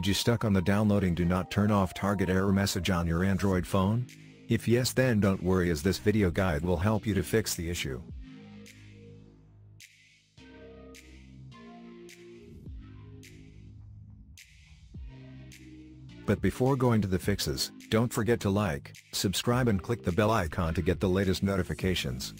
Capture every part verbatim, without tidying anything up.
Did you stuck on the downloading do not turn off Target error message on your Android phone? If yes, then don't worry, as this video guide will help you to fix the issue. But before going to the fixes, don't forget to like, subscribe and click the bell icon to get the latest notifications.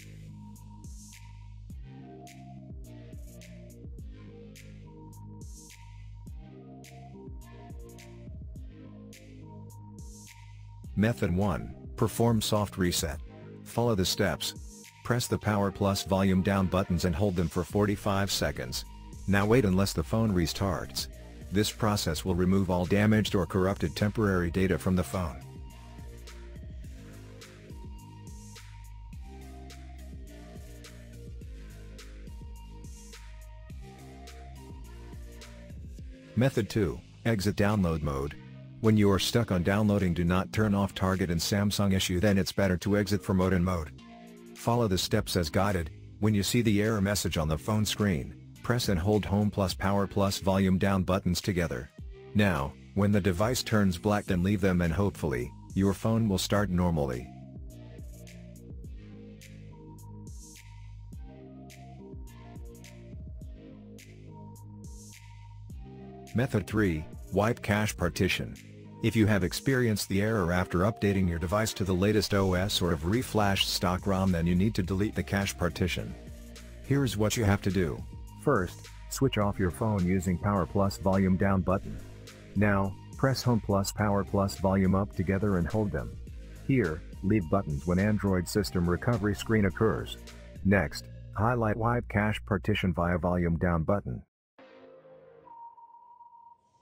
Method one. Perform soft reset. Follow the steps. Press the power plus volume down buttons and hold them for forty-five seconds. Now wait unless the phone restarts. This process will remove all damaged or corrupted temporary data from the phone. Method two. Exit download mode. When you are stuck on downloading do not turn off Target and Samsung issue, then it's better to exit from Odin mode. Follow the steps as guided. When you see the error message on the phone screen, press and hold home plus power plus volume down buttons together. Now, when the device turns black, then leave them and hopefully, your phone will start normally. Method three. Wipe cache partition. If you have experienced the error after updating your device to the latest O S or have reflashed stock ROM, then you need to delete the cache partition. Here's what you have to do. First, switch off your phone using power plus volume down button. Now, press home plus power plus volume up together and hold them. Here, leave buttons when Android system recovery screen occurs. Next, highlight wipe cache partition via volume down button.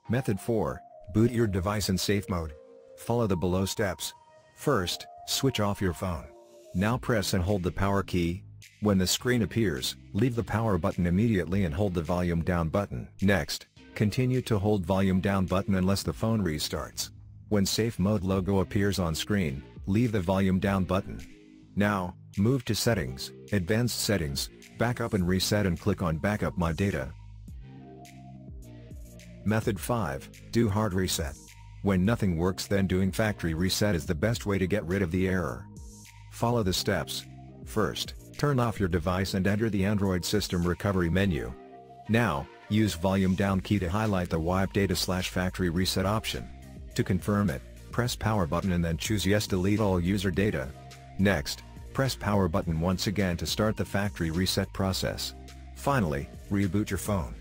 Method four. Boot your device in safe mode. Follow the below steps. First, switch off your phone. Now press and hold the power key. When the screen appears, leave the power button immediately and hold the volume down button. Next, continue to hold volume down button unless the phone restarts. When safe mode logo appears on screen, leave the volume down button. Now, move to settings, advanced settings, backup and reset and click on backup my data. Method five. Do hard reset. When nothing works, then doing factory reset is the best way to get rid of the error. Follow the steps. First, turn off your device and enter the Android system recovery menu. Now, use volume down key to highlight the wipe data slash factory reset option. To confirm it, press power button and then choose yes, delete all user data. Next, press power button once again to start the factory reset process. Finally, reboot your phone.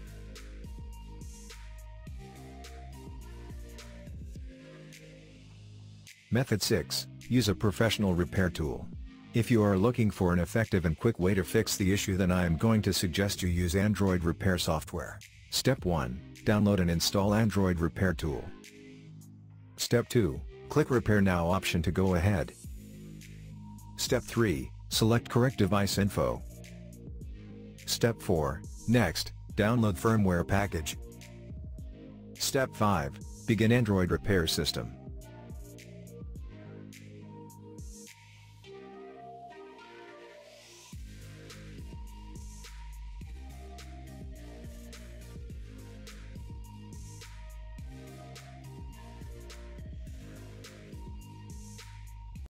Method six. Use a professional repair tool. If you are looking for an effective and quick way to fix the issue, then I am going to suggest you use Android repair software. Step one. Download and install Android repair tool. Step two. Click repair now option to go ahead. Step three. Select correct device info. Step four. Next, download firmware package. Step five. Begin Android repair system.